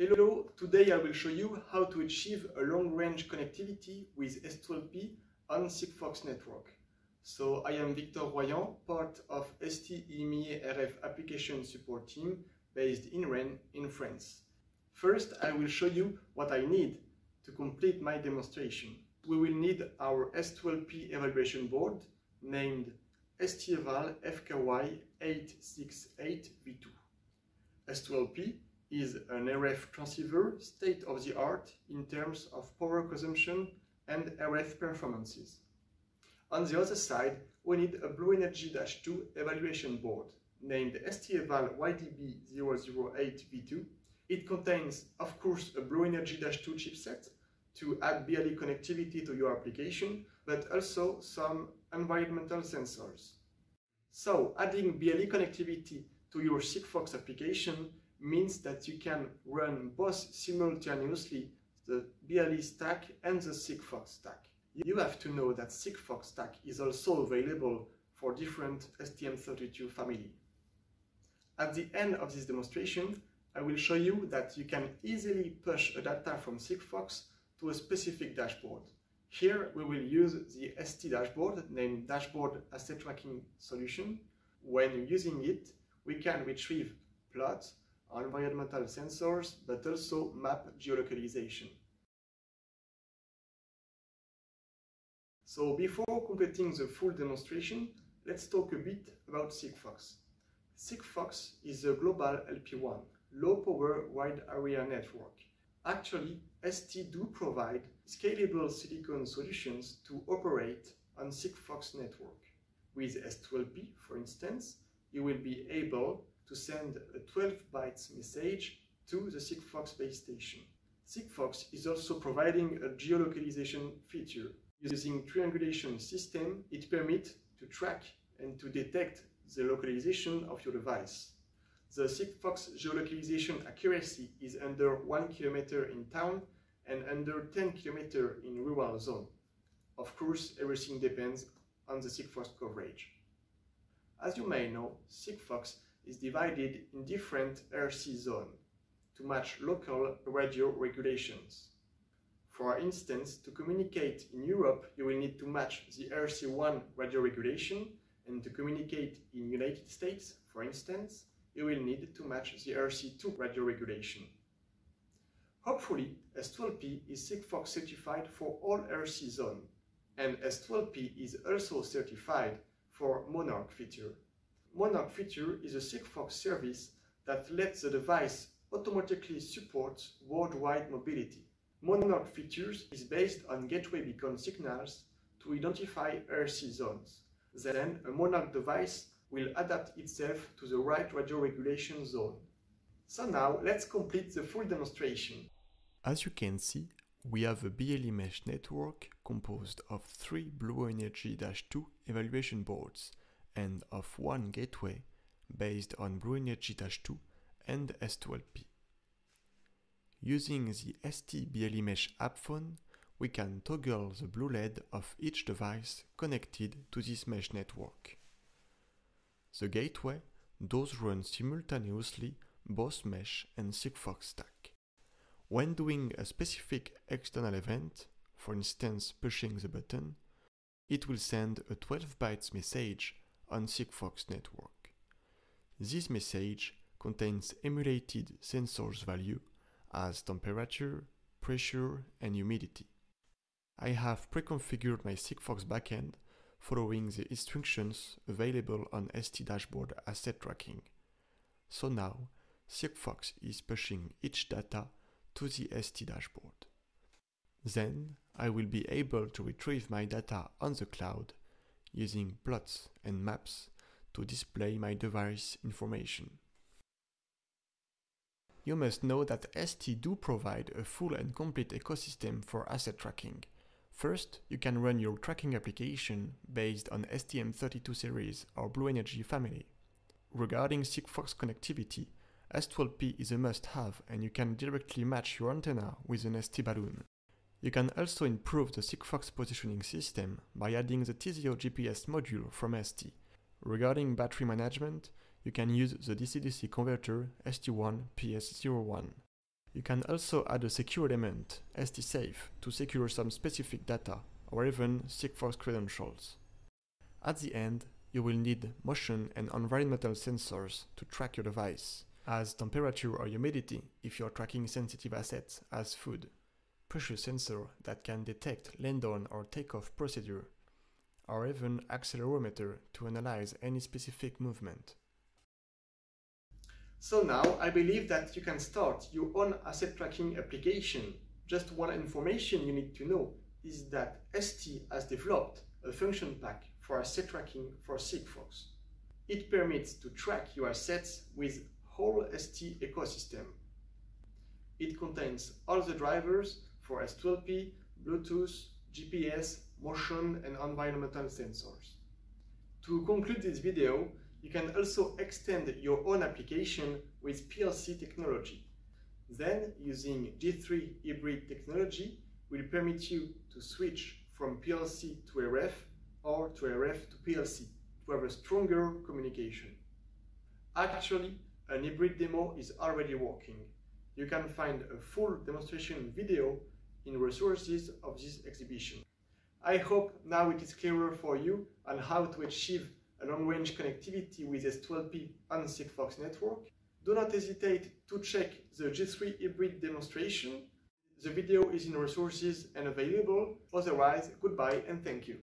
Hello, today I will show you how to achieve a long-range connectivity with S2-LP on Sigfox network. So I am Victor Royan, part of STEMicroelectronics application support team based in Rennes in France. First, I will show you what I need to complete my demonstration. We will need our S2-LP evaluation board named STEVAL-FKI868V2. S2-LP is an RF transceiver state-of-the-art in terms of power consumption and RF performances. On the other side, we need a BlueNRG-2 evaluation board named STEVAL-IDB008V2. It contains, of course, a BlueNRG-2 chipset to add BLE connectivity to your application, but also some environmental sensors. So, adding BLE connectivity to your Sigfox application means that you can run both simultaneously the BLE stack and the Sigfox stack. You have to know that Sigfox stack is also available for different STM32 family. At the end of this demonstration, I will show you that you can easily push a data from Sigfox to a specific dashboard. Here we will use the ST dashboard named Dashboard Asset Tracking Solution. When using it, we can retrieve plots, environmental sensors, but also map geolocalization. So before completing the full demonstration, let's talk a bit about Sigfox. Sigfox is a global LPWAN, low-power wide-area network. Actually, ST do provide scalable silicon solutions to operate on Sigfox network. With S2-LP, for instance, you will be able to send a 12 bytes message to the Sigfox base station. Sigfox is also providing a geolocalization feature. Using triangulation system, it permits to track and to detect the localization of your device. The Sigfox geolocalization accuracy is under 1 km in town and under 10 km in rural zone. Of course, everything depends on the Sigfox coverage. As you may know, Sigfox is divided in different RC zones to match local radio regulations. For instance, to communicate in Europe, you will need to match the RC1 radio regulation, and to communicate in United States, for instance, you will need to match the RC2 radio regulation. Hopefully, S2-LP is Sigfox certified for all RC zones, and S2-LP is also certified for Monarch Feature. Monarch Feature is a Sigfox service that lets the device automatically support worldwide mobility. Monarch Features is based on gateway beacon signals to identify RC zones. Then a Monarch device will adapt itself to the right radio regulation zone. So now let's complete the full demonstration. As you can see, we have a BLE Mesh network composed of 3 BlueNRG-2 evaluation boards and of one gateway based on BlueNRG-2 and S2-LP. Using the STBLE Mesh app phone, we can toggle the blue LED of each device connected to this mesh network. The gateway does run simultaneously both mesh and Sigfox stack. When doing a specific external event, for instance pushing the button, it will send a 12 bytes message on Sigfox network. This message contains emulated sensors value as temperature, pressure and humidity. I have pre-configured my Sigfox backend following the instructions available on ST Dashboard Asset Tracking. So now Sigfox is pushing each data to the ST dashboard. Then I will be able to retrieve my data on the cloud using plots and maps to display my device information. You must know that ST do provide a full and complete ecosystem for asset tracking. First, you can run your tracking application based on STM32 series or BlueNRG family. Regarding Sigfox connectivity, S2-LP is a must-have and you can directly match your antenna with an ST balloon. You can also improve the Sigfox positioning system by adding the TZO GPS module from ST. Regarding battery management, you can use the DC-DC converter ST1-PS01. You can also add a secure element, STSAFE, to secure some specific data, or even Sigfox credentials. At the end, you will need motion and environmental sensors to track your device, as temperature or humidity if you are tracking sensitive assets as food, pressure sensor that can detect land-on or takeoff procedure, or even accelerometer to analyze any specific movement. So now I believe that you can start your own asset tracking application. Just one information you need to know is that ST has developed a function pack for asset tracking for Sigfox. It permits to track your assets with whole ST ecosystem. It contains all the drivers for S2-LP, Bluetooth, GPS, motion and environmental sensors. To conclude this video, you can also extend your own application with PLC technology. Then, using G3 hybrid technology will permit you to switch from PLC to RF or to RF to PLC to have a stronger communication. Actually, an hybrid demo is already working. You can find a full demonstration video in resources of this exhibition. I hope now it is clearer for you on how to achieve a long-range connectivity with S2-LP on Sigfox network. Do not hesitate to check the G3 hybrid demonstration. The video is in resources and available. Otherwise, goodbye and thank you.